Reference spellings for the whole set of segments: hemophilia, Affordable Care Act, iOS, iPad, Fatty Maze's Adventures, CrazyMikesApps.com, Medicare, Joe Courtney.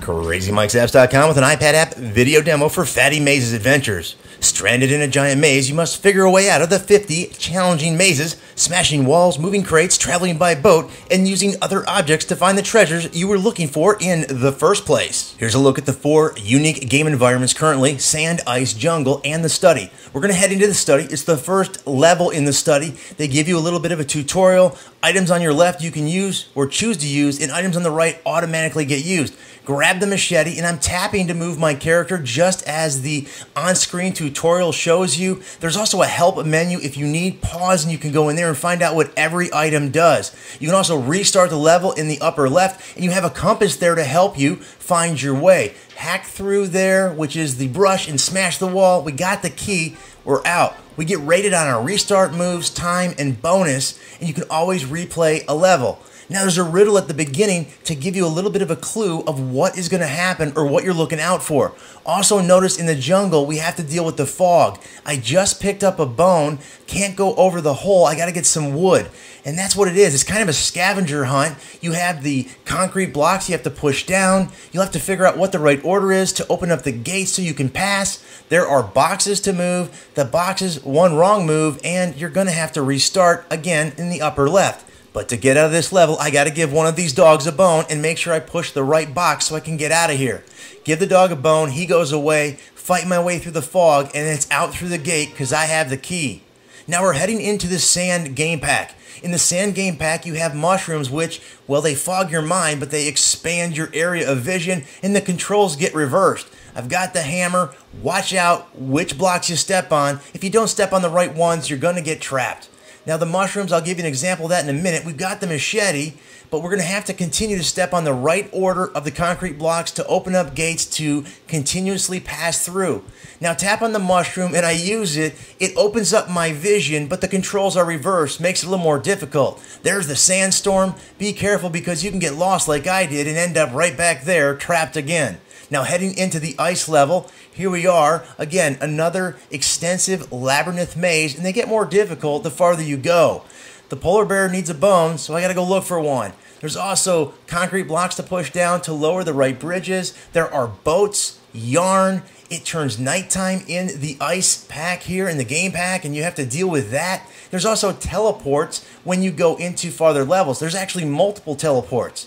CrazyMikesApps.com with an iPad app video demo for Fatty Maze's Adventures. Stranded in a giant maze, you must figure a way out of the 50 challenging mazes, smashing walls, moving crates, traveling by boat, and using other objects to find the treasures you were looking for in the first place. Here's a look at the 4 unique game environments currently: Sand, Ice, Jungle, and the Study. We're going to head into the Study. It's the first level in the Study. They give you a little bit of a tutorial. Items on your left you can use or choose to use, and items on the right automatically get used. Grab the machete, and I'm tapping to move my character just as the on-screen tutorial shows you. There's also a help menu if you need. Pause and you can go in there and find out what every item does. You can also restart the level in the upper left, and you have a compass there to help you find your way. Hack through there, which is the brush, and smash the wall. We got the key. We're out. We get rated on our restart moves, time, and bonus, and you can always replay a level. Now there's a riddle at the beginning to give you a little bit of a clue of what is going to happen or what you're looking out for. Also notice in the jungle we have to deal with the fog. I just picked up a bone, can't go over the hole, I got to get some wood. And that's what it is. It's kind of a scavenger hunt. You have the concrete blocks you have to push down. You'll have to figure out what the right order is to open up the gates so you can pass. There are boxes to move. The boxes, one wrong move, and you're going to have to restart again in the upper left. But to get out of this level, I got to give one of these dogs a bone and make sure I push the right box so I can get out of here. Give the dog a bone, he goes away, fight my way through the fog, and it's out through the gate because I have the key. Now we're heading into the Sand game pack. In the Sand game pack, you have mushrooms which, well, they fog your mind, but they expand your area of vision, and the controls get reversed. I've got the hammer. Watch out which blocks you step on. If you don't step on the right ones, you're going to get trapped. Now the mushrooms, I'll give you an example of that in a minute. We've got the machete, but we're going to have to continue to step on the right order of the concrete blocks to open up gates to continuously pass through. Now tap on the mushroom and I use it. It opens up my vision, but the controls are reversed, makes it a little more difficult. There's the sandstorm. Be careful because you can get lost like I did and end up right back there, trapped again. Now heading into the ice level, here we are, again, another extensive labyrinth maze, and they get more difficult the farther you go. The polar bear needs a bone, so I gotta go look for one. There's also concrete blocks to push down to lower the right bridges. There are boats, yarn. It turns nighttime in the ice pack here in the game pack, and you have to deal with that. There's also teleports when you go into farther levels. There's actually multiple teleports.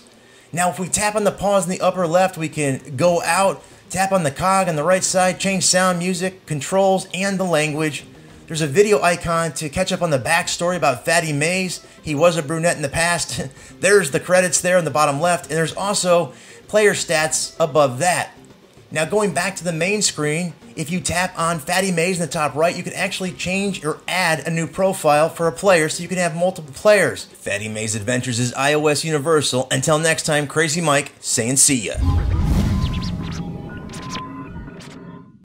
Now, if we tap on the pause in the upper left, we can go out, tap on the cog on the right side, change sound, music, controls, and the language. There's a video icon to catch up on the backstory about Fatty Maze. He was a brunette in the past. There's the credits there in the bottom left, and there's also player stats above that. Now, going back to the main screen, if you tap on Fatty Maze in the top right, you can actually change or add a new profile for a player so you can have multiple players. Fatty Maze Adventures is iOS universal. Until next time, Crazy Mike saying see ya.